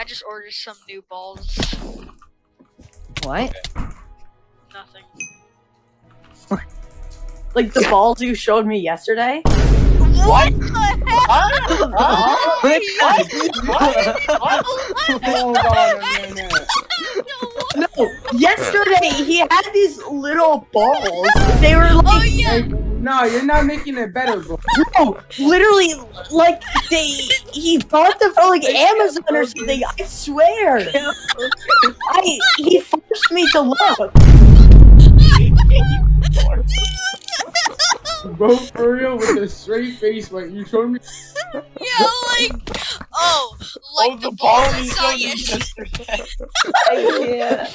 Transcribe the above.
I just ordered some new balls. What? Nothing. Like the balls you showed me yesterday? What the hell? What? Hold on a minute. No, yesterday he had these little balls. They were like, oh, yeah. No, you're not making it better, bro. No, literally, like he bought them from like Amazon or something. I swear. He forced me to look. Bro, for real, with a straight face, like you showed me. Yeah, like, oh, like the balls I saw yesterday. Yeah.